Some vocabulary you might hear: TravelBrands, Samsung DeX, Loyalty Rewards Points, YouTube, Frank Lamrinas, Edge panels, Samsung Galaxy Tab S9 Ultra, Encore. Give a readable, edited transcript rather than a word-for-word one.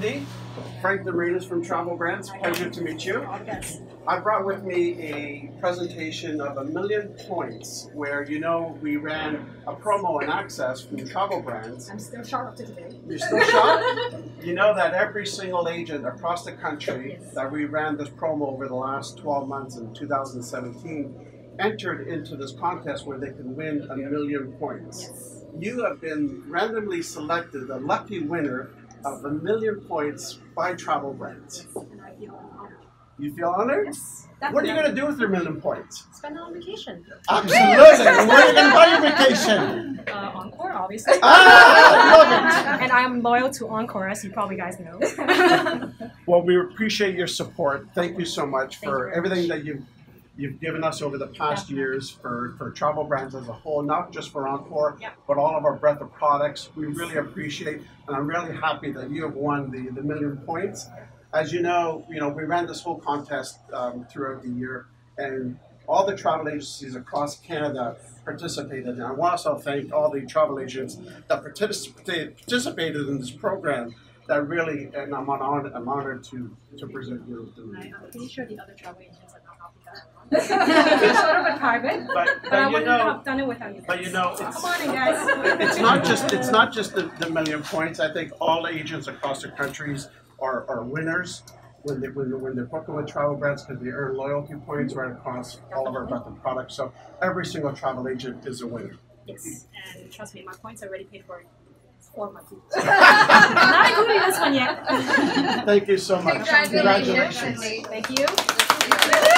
Cindy, Frank Lamrinas from TravelBrands. Pleasure to meet you. Yes. I brought with me a presentation of 1,000,000 points where, you know, we ran a promo in Access from TravelBrands. I'm still shot up to today. You're still shot? You know that every single agent across the country that we ran this promo over the last 12 months in 2017 entered into this contest where they can win 1,000,000 points. Yes. You have been randomly selected the lucky winner of 1,000,000 points by TravelBrands. And I feel honored. You feel honored? Yes. What are you going to do with your 1,000,000 points? Spend it on vacation. Absolutely. Where are you going to buy your vacation? Encore, obviously. Ah, love it. And I'm loyal to Encore, as you probably guys know. Well, we appreciate your support. Thank you so much for everything that you've given us over the past years for TravelBrands as a whole, not just for Encore, but all of our breadth of products. We really appreciate, and I'm really happy that you have won the 1,000,000 points. As you know, we ran this whole contest throughout the year, and all the travel agencies across Canada participated. And I want to thank all the travel agents that participated in this program. That really, and I'm honored to present you with the. I'm pretty sure the other travel agents are not happy that it's sort of a private, but I wouldn't have done it without you guys. But you know, come on in, guys. it's not just the 1,000,000 points. I think all agents across the countries are winners when they're booking with TravelBrands because they earn loyalty points right across all of our products. So every single travel agent is a winner. Yes, and trust me, my points are already paid for. It. Not including this one yet. Thank you so much. Congratulations. Thank you.